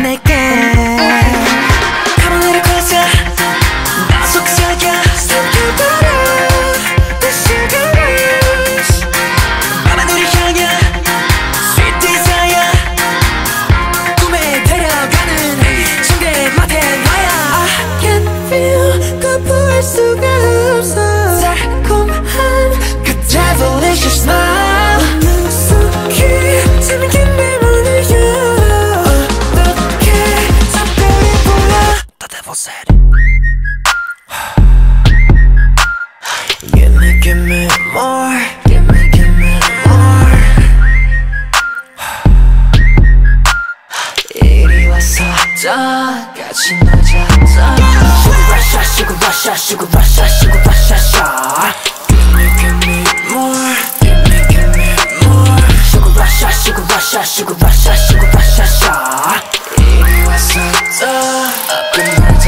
내게 Come on, let it closer 나 속삭여 Something better The sugar rush 밤은 우리 향해 Sweet desire 꿈에 데려가는 침대 맡에 와야 I can feel 거부할 수가 없어 달콤한 그 devilish smile 같이 놀자 Sugar rush ride, sugar rush ride, sugar rush ride, sugar rush ride give me more Sugar rush ride, sugar rush ride, sugar rush ride, sugar rush ride 이리 와서 더 끝나자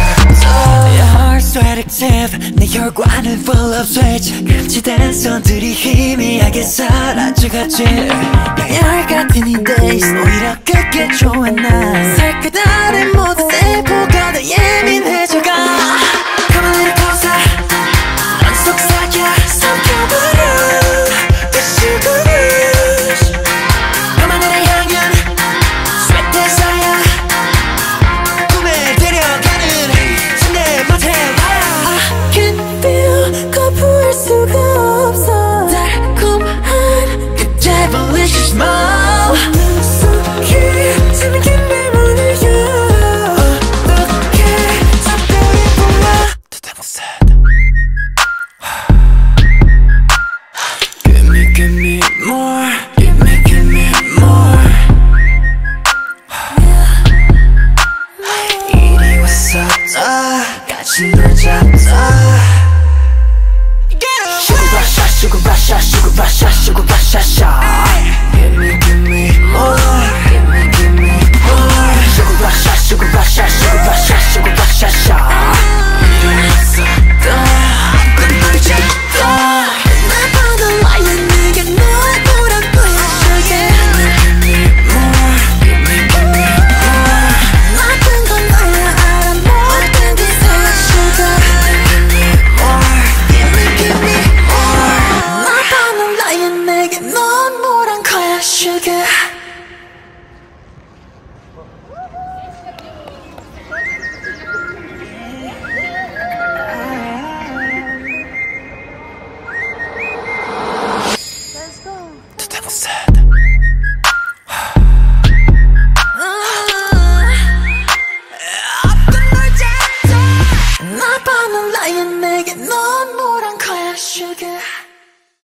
Your heart's red active 내 혈관은 full of switch 감지된 손들이 희미하게 사라져가지 열 같은 이 days 오히려 그게 좋아 난 살 그날의 모든 세포가 더 예민해